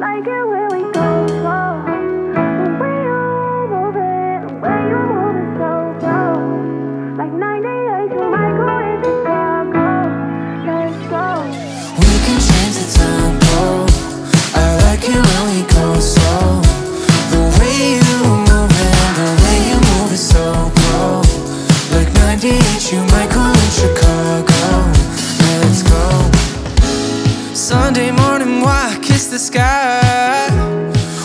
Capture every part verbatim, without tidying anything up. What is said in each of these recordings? like it when we go slow. The way you're moving, the way you're moving so slow. Like ninety-eight, you might go into tempo. Let's go. We can change the tempo. I like it when we go slow. The way you're moving, the way you're moving so slow. Like ninety-eight, you might go in Chicago. Let's go. Sunday morning walk. The sky,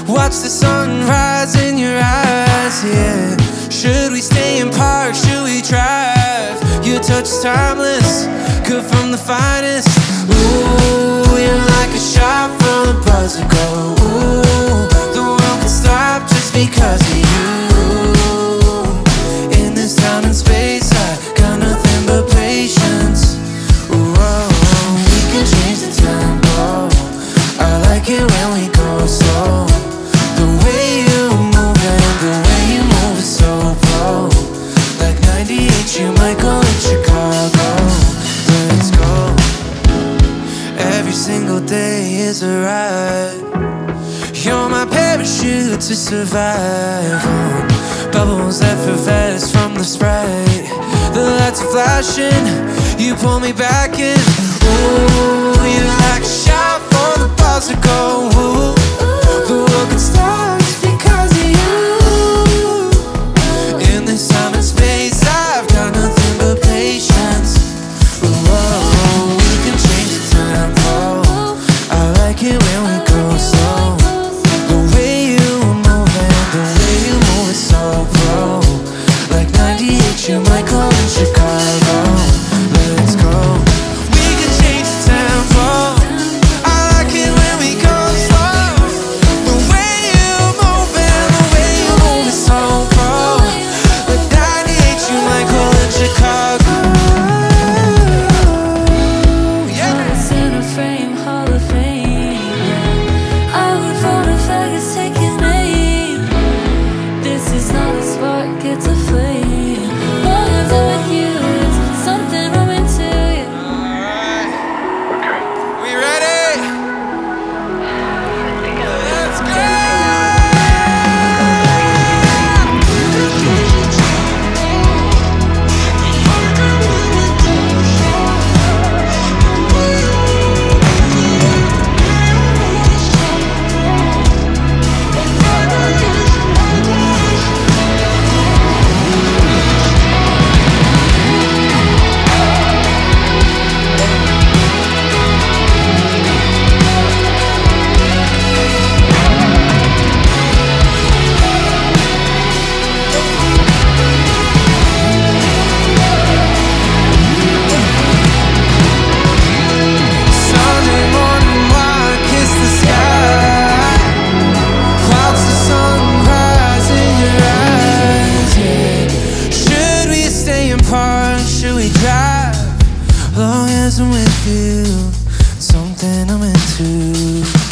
watch the sunrise in your eyes. Yeah, should we stay in park? Should we drive? Your touch is timeless, good from the finest. Ooh, you're like a shot from the buzzer go. Ooh, the world can stop just because of you. In this time and space, I got nothing but patience. Ooh, oh, we can change the tempo. I like it when we go slow. The way you move it, the way you move it so slow. Like ninety-eight, you might go to Chicago. Let's go. Every single day is a ride. You're my parachute to survive. Oh, bubbles that effervesce from the Sprite. The lights are flashing, you pull me back in. Ooh, you like a shot for the balls to go. Ooh, the world can stop just because of you. In this time and space, I've got nothing but patience. Ooh, oh, we can change the tempo. I like it when we go slow. The way you move it, the way you move it so slow. Like ninety-eight, you might go in Chicago. Let's go. Long as I'm with you, something I'm into.